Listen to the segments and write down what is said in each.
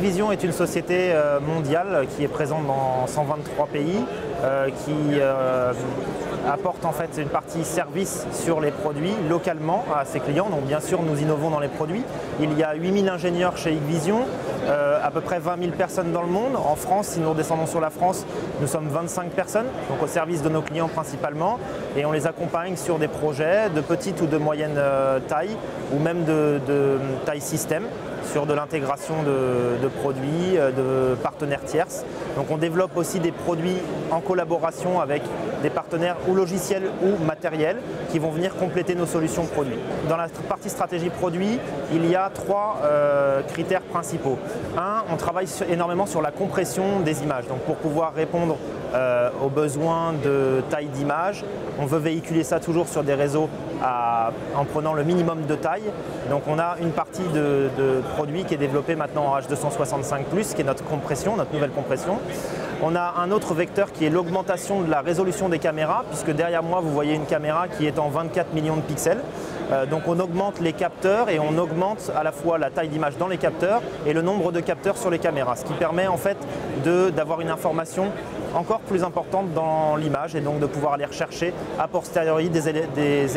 Hikvision est une société mondiale qui est présente dans 123 pays, qui apporte en fait une partie service sur les produits localement à ses clients. Donc bien sûr, nous innovons dans les produits. Il y a 8000 ingénieurs chez Hikvision, à peu près 20 000 personnes dans le monde. En France, si nous redescendons sur la France, nous sommes 25 personnes, donc au service de nos clients principalement, et on les accompagne sur des projets de petite ou de moyenne taille, ou même de taille système, sur de l'intégration de produits, de partenaires tierces. Donc on développe aussi des produits en collaboration avec des partenaires ou logiciels ou matériels qui vont venir compléter nos solutions produits. Dans la partie stratégie produit, il y a trois critères principaux. Un, on travaille énormément sur la compression des images. Donc pour pouvoir répondre aux besoins de taille d'image, on veut véhiculer ça toujours sur des réseaux en prenant le minimum de taille. Donc on a une partie de produit qui est développée maintenant en H265+, qui est notre nouvelle compression. On a un autre vecteur qui est l'augmentation de la résolution des caméras, puisque derrière moi vous voyez une caméra qui est en 24 millions de pixels. Donc on augmente les capteurs et on augmente à la fois la taille d'image dans les capteurs et le nombre de capteurs sur les caméras, ce qui permet en fait d'avoir une information encore plus importante dans l'image et donc de pouvoir aller rechercher a posteriori des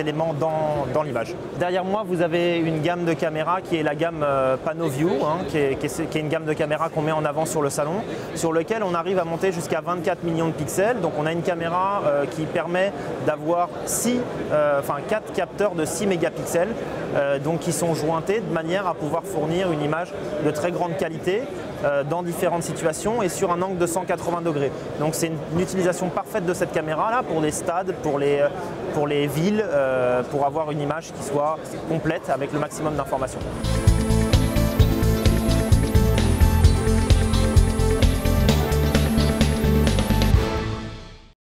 éléments dans l'image. Derrière moi, vous avez une gamme de caméras qui est la gamme PanoVu, qui est une gamme de caméras qu'on met en avant sur le salon, sur lequel on arrive à monter jusqu'à 24 millions de pixels. Donc on a une caméra qui permet d'avoir 4 capteurs de 6 mégapixels donc qui sont jointés de manière à pouvoir fournir une image de très grande qualité dans différentes situations et sur un angle de 180 degrés. Donc c'est une utilisation parfaite de cette caméra-là pour les stades, pour les villes, pour avoir une image qui soit complète avec le maximum d'informations.